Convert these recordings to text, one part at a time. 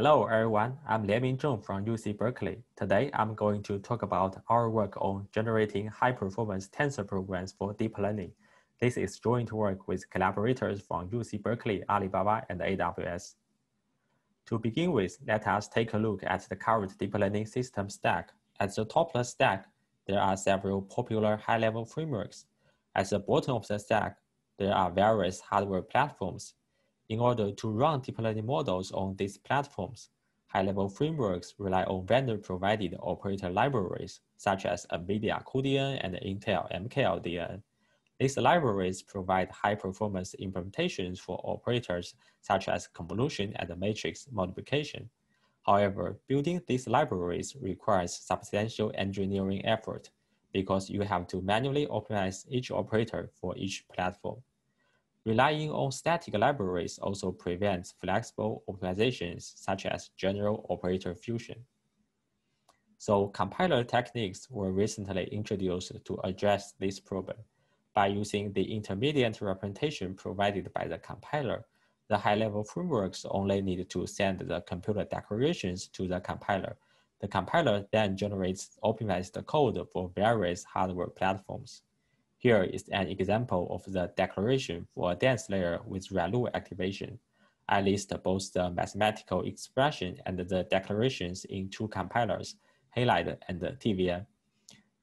Hello everyone, I'm Lianmin Zheng from UC Berkeley. Today I'm going to talk about our work on generating high-performance tensor programs for deep learning. This is joint work with collaborators from UC Berkeley, Alibaba, and AWS. To begin with, let us take a look at the current deep learning system stack. At the top of the stack, there are several popular high-level frameworks. At the bottom of the stack, there are various hardware platforms. In order to run deep learning models on these platforms, high-level frameworks rely on vendor-provided operator libraries, such as NVIDIA cuDNN and Intel MKL-DNN. These libraries provide high-performance implementations for operators such as convolution and matrix multiplication. However, building these libraries requires substantial engineering effort because you have to manually optimize each operator for each platform. Relying on static libraries also prevents flexible optimizations such as general operator fusion. So compiler techniques were recently introduced to address this problem. By using the intermediate representation provided by the compiler, the high-level frameworks only need to send the computer declarations to the compiler. The compiler then generates optimized code for various hardware platforms. Here is an example of the declaration for a dense layer with ReLU activation. I list both the mathematical expression and the declarations in two compilers, Halide and TVM.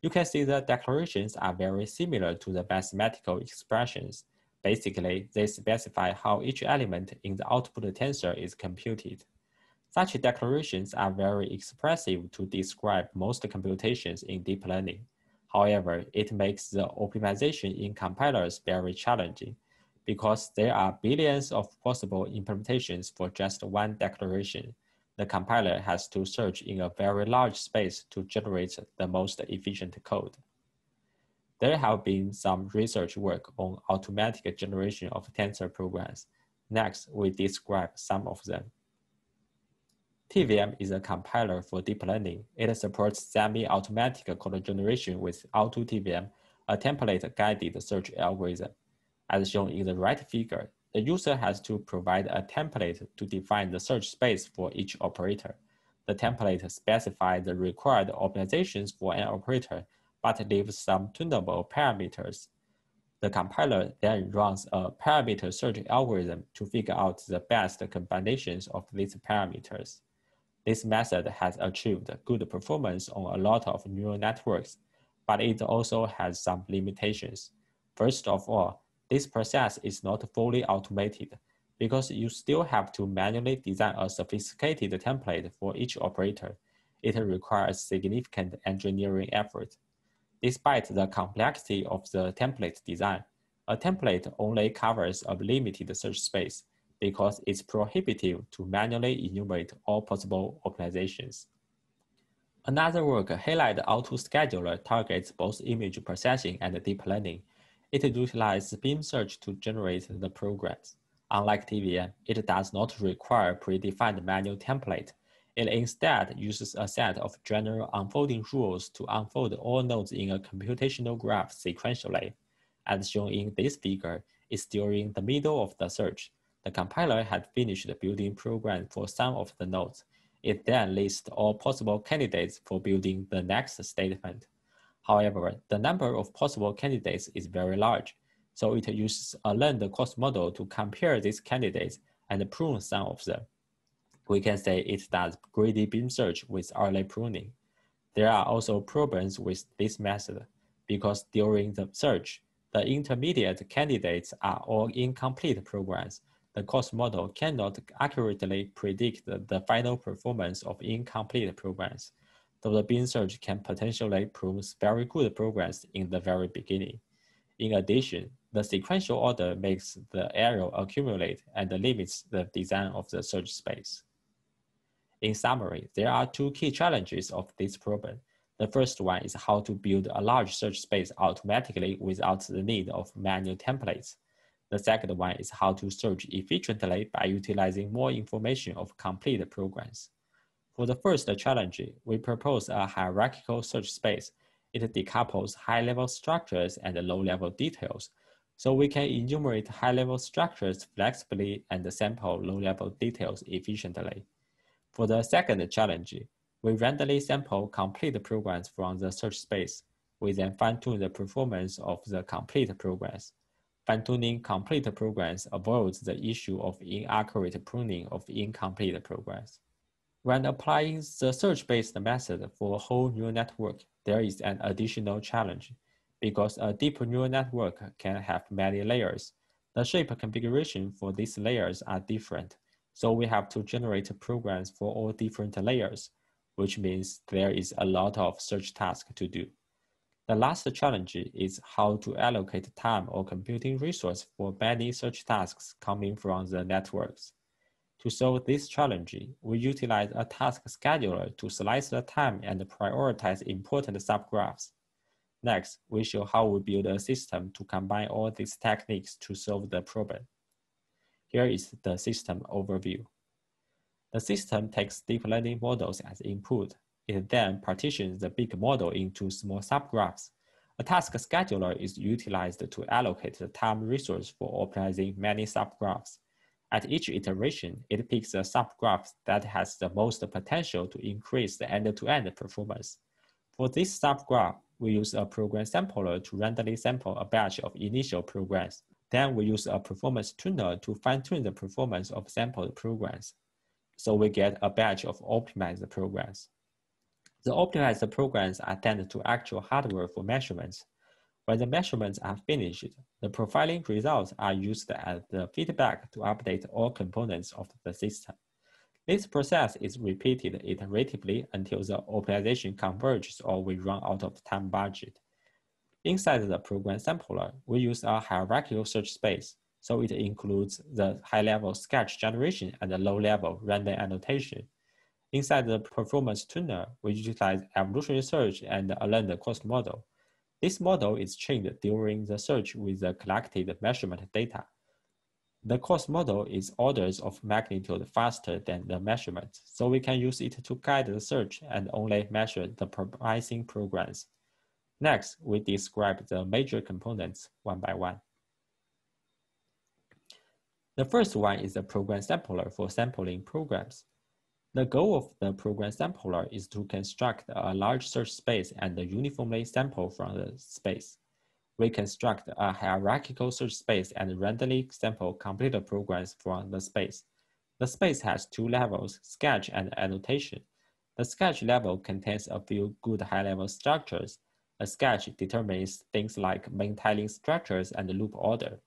You can see the declarations are very similar to the mathematical expressions. Basically, they specify how each element in the output tensor is computed. Such declarations are very expressive to describe most computations in deep learning. However, it makes the optimization in compilers very challenging because there are billions of possible implementations for just one declaration. The compiler has to search in a very large space to generate the most efficient code. There have been some research work on automatic generation of tensor programs. Next, we describe some of them. TVM is a compiler for deep learning. It supports semi-automatic code generation with AutoTVM, a template-guided search algorithm. As shown in the right figure, the user has to provide a template to define the search space for each operator. The template specifies the required optimizations for an operator, but leaves some tunable parameters. The compiler then runs a parameter search algorithm to figure out the best combinations of these parameters. This method has achieved good performance on a lot of neural networks, but it also has some limitations. First of all, this process is not fully automated because you still have to manually design a sophisticated template for each operator. It requires significant engineering effort. Despite the complexity of the template design, a template only covers a limited search space, because it's prohibitive to manually enumerate all possible optimizations. Another work, Halide Auto Scheduler, targets both image processing and deep learning. It utilizes beam search to generate the programs. Unlike TVM, it does not require predefined manual template. It instead uses a set of general unfolding rules to unfold all nodes in a computational graph sequentially. As shown in this figure, it's during the middle of the search. The compiler had finished building program for some of the nodes. It then lists all possible candidates for building the next statement. However, the number of possible candidates is very large, so it uses a learned cost model to compare these candidates and prune some of them. We can say it does greedy beam search with early pruning. There are also problems with this method, because during the search, the intermediate candidates are all incomplete programs. The cost model cannot accurately predict the final performance of incomplete programs, though the beam search can potentially prove very good programs in the very beginning. In addition, the sequential order makes the error accumulate and limits the design of the search space. In summary, there are two key challenges of this problem. The first one is how to build a large search space automatically without the need of manual templates. The second one is how to search efficiently by utilizing more information of complete programs. For the first challenge, we propose a hierarchical search space. It decouples high-level structures and low-level details, so we can enumerate high-level structures flexibly and sample low-level details efficiently. For the second challenge, we randomly sample complete programs from the search space. We then fine-tune the performance of the complete programs. Fine-tuning complete programs avoids the issue of inaccurate pruning of incomplete programs. When applying the search-based method for a whole neural network, there is an additional challenge. Because a deep neural network can have many layers, the shape configuration for these layers are different. So we have to generate programs for all different layers, which means there is a lot of search tasks to do. The last challenge is how to allocate time or computing resource for many search tasks coming from the networks. To solve this challenge, we utilize a task scheduler to slice the time and prioritize important subgraphs. Next, we show how we build a system to combine all these techniques to solve the problem. Here is the system overview. The system takes deep learning models as input. It then partitions the big model into small subgraphs. A task scheduler is utilized to allocate the time resource for optimizing many subgraphs. At each iteration, it picks a subgraph that has the most potential to increase the end-to-end performance. For this subgraph, we use a program sampler to randomly sample a batch of initial programs. Then we use a performance tuner to fine-tune the performance of sampled programs. So we get a batch of optimized programs. The optimized programs are sent to actual hardware for measurements. When the measurements are finished, the profiling results are used as the feedback to update all components of the system. This process is repeated iteratively until the optimization converges or we run out of time budget. Inside the program sampler, we use a hierarchical search space, so it includes the high-level sketch generation and the low-level random annotation. Inside the performance tuner, we utilize evolutionary search and a learned cost model. This model is trained during the search with the collected measurement data. The cost model is orders of magnitude faster than the measurement, so we can use it to guide the search and only measure the promising programs. Next, we describe the major components one by one. The first one is the program sampler for sampling programs. The goal of the program sampler is to construct a large search space and uniformly sample from the space. We construct a hierarchical search space and randomly sample complete programs from the space. The space has two levels, sketch and annotation. The sketch level contains a few good high-level structures. A sketch determines things like main-tailing structures and loop order.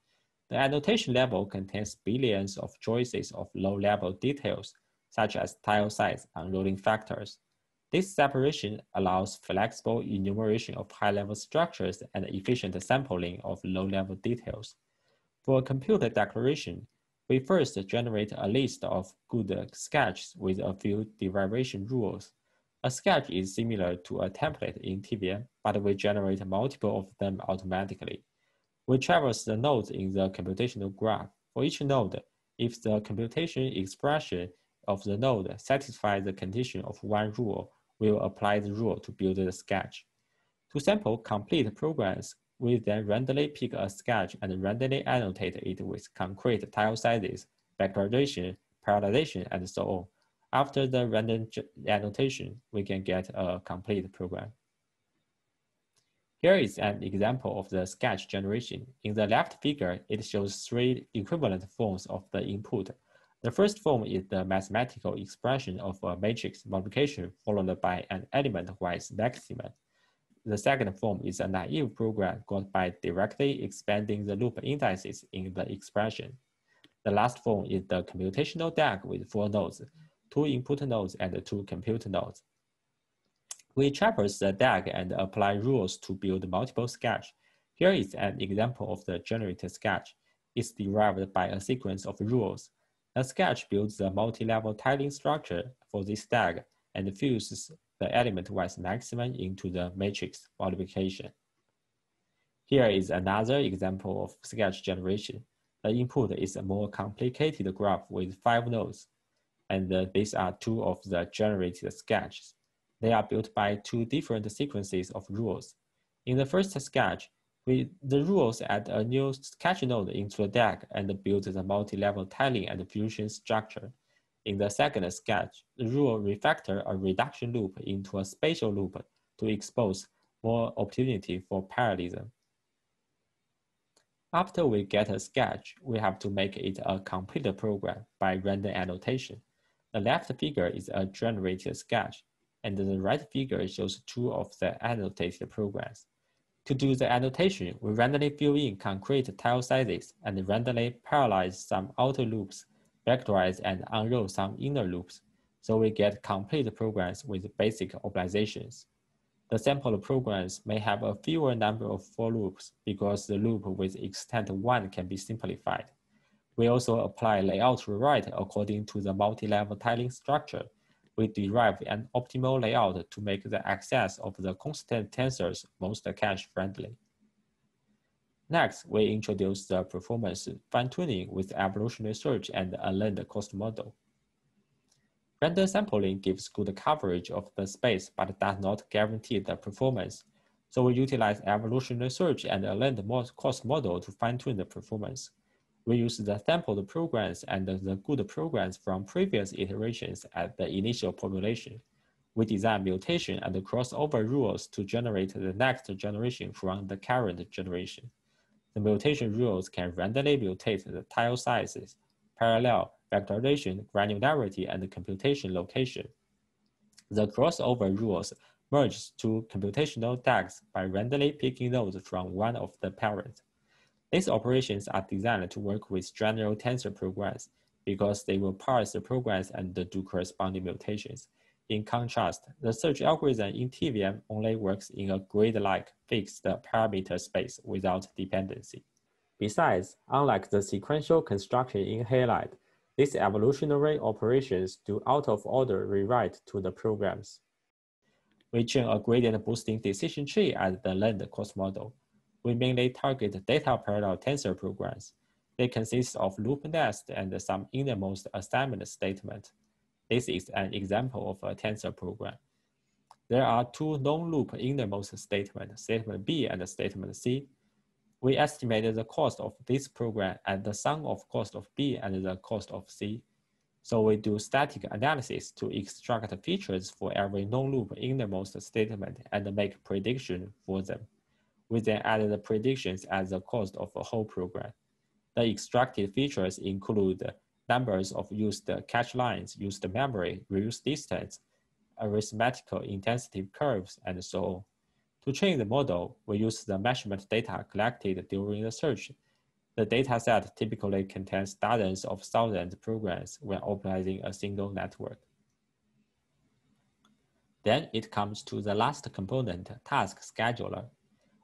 The annotation level contains billions of choices of low-level details, such as tile size and rolling factors. This separation allows flexible enumeration of high-level structures and efficient sampling of low-level details. For a computer declaration, we first generate a list of good sketches with a few derivation rules. A sketch is similar to a template in TVM, but we generate multiple of them automatically. We traverse the nodes in the computational graph. For each node, if the computation expression of the node satisfies the condition of one rule, we will apply the rule to build the sketch. To sample complete programs, we then randomly pick a sketch and randomly annotate it with concrete tile sizes, backwardation, parallelization, and so on. After the random annotation, we can get a complete program. Here is an example of the sketch generation. In the left figure, it shows three equivalent forms of the input. The first form is the mathematical expression of a matrix multiplication followed by an element-wise maximum. The second form is a naive program got by directly expanding the loop indices in the expression. The last form is the computational deck with four nodes, two input nodes and two compute nodes. We traverse the deck and apply rules to build multiple sketches. Here is an example of the generated sketch. It's derived by a sequence of rules. The sketch builds the multi-level tiling structure for this tag and fuses the element-wise maximum into the matrix multiplication. Here is another example of sketch generation. The input is a more complicated graph with five nodes, and these are two of the generated sketches. They are built by two different sequences of rules. In the first sketch, the rules add a new sketch node into the deck and build the multi-level tiling and fusion structure. In the second sketch, the rule refactor a reduction loop into a spatial loop to expose more opportunity for parallelism. After we get a sketch, we have to make it a complete program by random annotation. The left figure is a generated sketch, and the right figure shows two of the annotated programs. To do the annotation, we randomly fill in concrete tile sizes and randomly parallelize some outer loops, vectorize and unroll some inner loops, so we get complete programs with basic optimizations. The sample programs may have a fewer number of for loops because the loop with extent 1 can be simplified. We also apply layout rewrite according to the multi-level tiling structure. We derive an optimal layout to make the access of the constant tensors most cache-friendly. Next, we introduce the performance fine-tuning with evolutionary search and a learned cost model. Random sampling gives good coverage of the space but does not guarantee the performance, so we utilize evolutionary search and a learned cost model to fine-tune the performance. We use the sampled programs and the good programs from previous iterations at the initial population. We design mutation and crossover rules to generate the next generation from the current generation. The mutation rules can randomly mutate the tile sizes, parallel, vectorization, granularity, and computation location. The crossover rules merge two computational tags by randomly picking nodes from one of the parents. These operations are designed to work with general tensor programs because they will parse the programs and do corresponding mutations. In contrast, the search algorithm in TVM only works in a grid-like fixed parameter space without dependency. Besides, unlike the sequential construction in Halide, these evolutionary operations do out-of-order rewrite to the programs. We train a gradient boosting decision tree as the learned cost model. We mainly target data parallel tensor programs. They consist of loop nest and some innermost assignment statement. This is an example of a tensor program. There are two non-loop innermost statements, statement B and statement C. We estimated the cost of this program at the sum of cost of B and the cost of C. So we do static analysis to extract features for every non-loop innermost statement and make prediction for them. We then add the predictions as the cost of a whole program. The extracted features include numbers of used cache lines, used memory, reuse distance, arithmetical intensity curves, and so on. To train the model, we use the measurement data collected during the search. The dataset typically contains dozens of thousands of programs when optimizing a single network. Then it comes to the last component, task scheduler.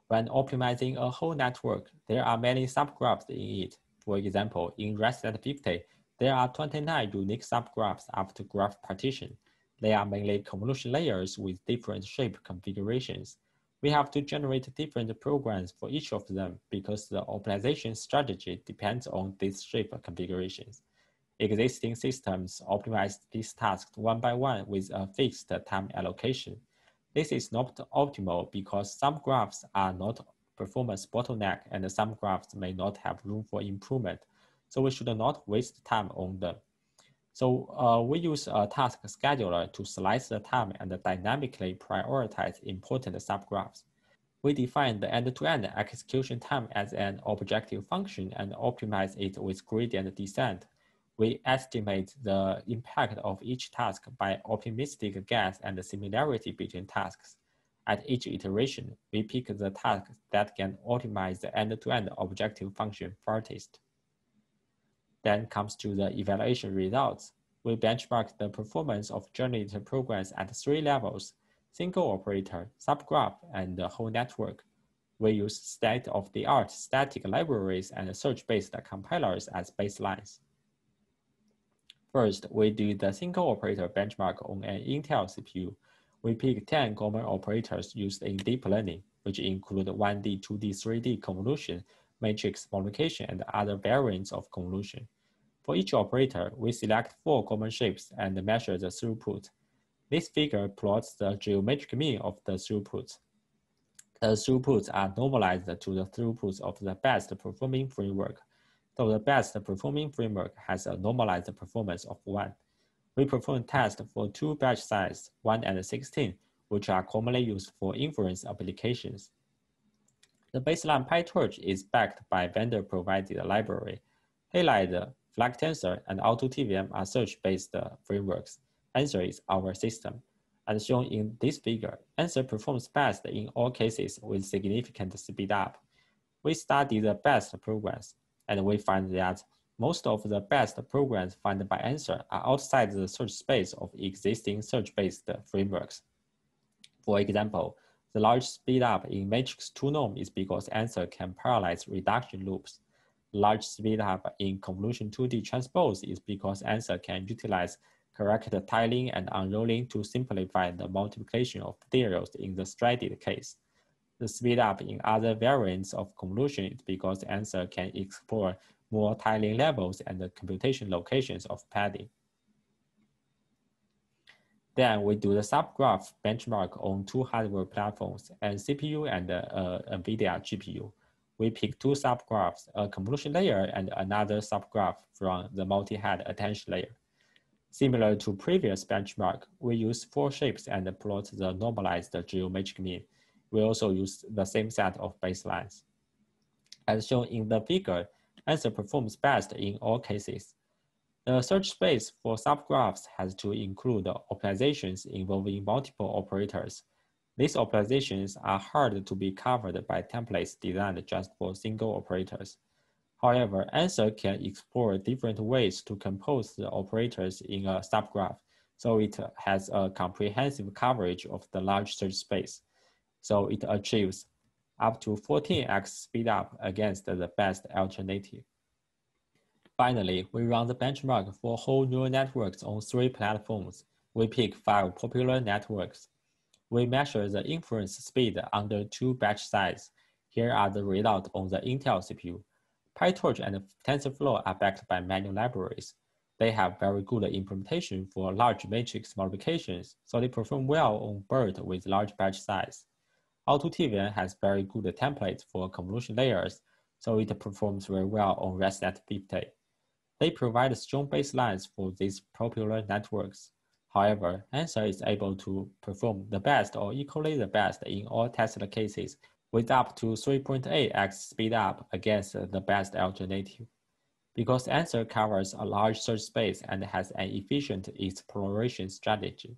When optimizing a whole network, there are many subgraphs in it. For example, in ResNet50, there are 29 unique subgraphs after graph partition. They are mainly convolution layers with different shape configurations. We have to generate different programs for each of them because the optimization strategy depends on these shape configurations. Existing systems optimize these tasks one by one with a fixed time allocation. This is not optimal because some graphs are not performance bottleneck and some graphs may not have room for improvement, so we should not waste time on them. So we use a task scheduler to slice the time and dynamically prioritize important subgraphs. We define the end-to-end execution time as an objective function and optimize it with gradient descent. We estimate the impact of each task by optimistic guess and the similarity between tasks. At each iteration, we pick the task that can optimize the end-to-end objective function farthest. Then comes to the evaluation results. We benchmark the performance of generated programs at three levels: single operator, subgraph, and the whole network. We use state-of-the-art static libraries and search-based compilers as baselines. First, we do the single operator benchmark on an Intel CPU. We pick 10 common operators used in deep learning, which include 1D, 2D, 3D convolution, matrix multiplication, and other variants of convolution. For each operator, we select 4 common shapes and measure the throughput. This figure plots the geometric mean of the throughputs. The throughputs are normalized to the throughputs of the best performing framework, so the best performing framework has a normalized performance of 1. we performed tests for two batch sizes, 1 and 16, which are commonly used for inference applications. The baseline PyTorch is backed by vendor-provided library. Halide, FlagTensor, and AutoTVM are search-based frameworks. Ansor is our system. As shown in this figure, Ansor performs best in all cases with significant speed up. We study the best programs, and we find that most of the best programs found by Ansor are outside the search space of existing search-based frameworks. For example, the large speed up in matrix 2 norm is because Ansor can parallelize reduction loops. Large speed up in convolution 2D transpose is because Ansor can utilize character tiling and unrolling to simplify the multiplication of zeros in the shredded case. The speed up in other variants of convolution is because Ansor can explore more tiling levels and the computation locations of padding. Then we do the subgraph benchmark on two hardware platforms, and CPU and NVIDIA GPU. We pick two subgraphs, a convolution layer and another subgraph from the multi-head attention layer. Similar to previous benchmark, we use four shapes and plot the normalized geometric mean. We also use the same set of baselines. As shown in the figure, Ansor performs best in all cases. The search space for subgraphs has to include optimizations involving multiple operators. These optimizations are hard to be covered by templates designed just for single operators. However, Ansor can explore different ways to compose the operators in a subgraph, so it has a comprehensive coverage of the large search space. So it achieves up to 14x speed up against the best alternative. Finally, we run the benchmark for whole neural networks on three platforms. We pick five popular networks. We measure the inference speed under two batch sizes. Here are the results on the Intel CPU. PyTorch and TensorFlow are backed by manual libraries. They have very good implementation for large matrix multiplications, so they perform well on BERT with large batch size. AutoTVM has very good templates for convolution layers, so it performs very well on ResNet50. They provide strong baselines for these popular networks. However, Ansor is able to perform the best or equally the best in all tested cases with up to 3.8x speed up against the best alternative. Because Ansor covers a large search space and has an efficient exploration strategy.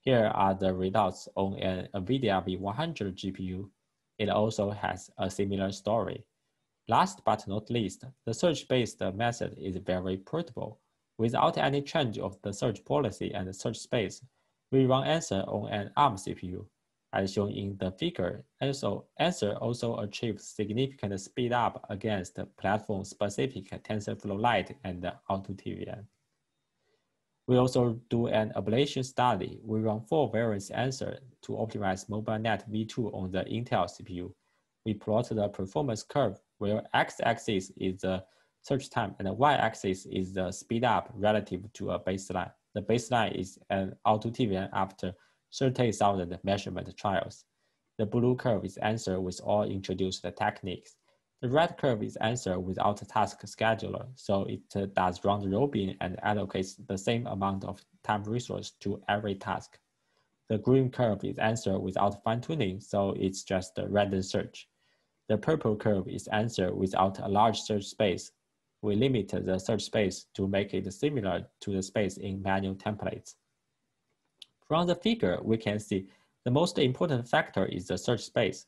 Here are the results on an NVIDIA V100 GPU. It also has a similar story. Last but not least, the search-based method is very portable. Without any change of the search policy and search space, we run Ansor on an ARM CPU. As shown in the figure, Ansor also achieves significant speed up against platform-specific TensorFlow Lite and AutoTVM. We also do an ablation study. We run four variants Ansor to optimize MobileNet V2 on the Intel CPU. We plot the performance curve where x-axis is the search time and y-axis is the speed up relative to a baseline. The baseline is an AutoTVM after 30,000 measurement trials. The blue curve is Ansor with all introduced techniques. The red curve is Ansor without a task scheduler, so it does round robin and allocates the same amount of time resource to every task. The green curve is Ansor without fine-tuning, so it's just a random search. The purple curve is Ansor without a large search space. We limit the search space to make it similar to the space in manual templates. From the figure, we can see the most important factor is the search space.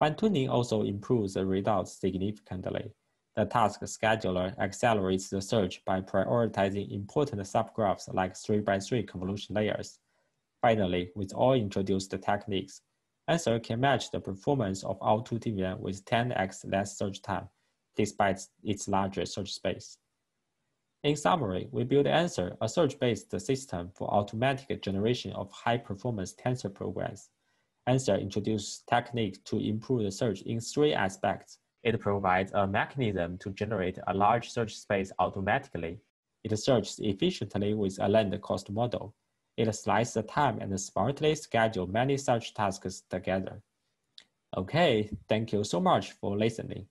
Fine-tuning also improves the results significantly. The task scheduler accelerates the search by prioritizing important subgraphs like 3x3 convolution layers. Finally, with all introduced techniques, Ansor can match the performance of AutoTVM with 10x less search time, despite its larger search space. In summary, we built Ansor, a search-based system for automatic generation of high-performance tensor programs. Ansor introduces techniques to improve the search in three aspects. It provides a mechanism to generate a large search space automatically. It searches efficiently with a land cost model. It slices the time and smartly schedules many such tasks together. Okay, thank you so much for listening.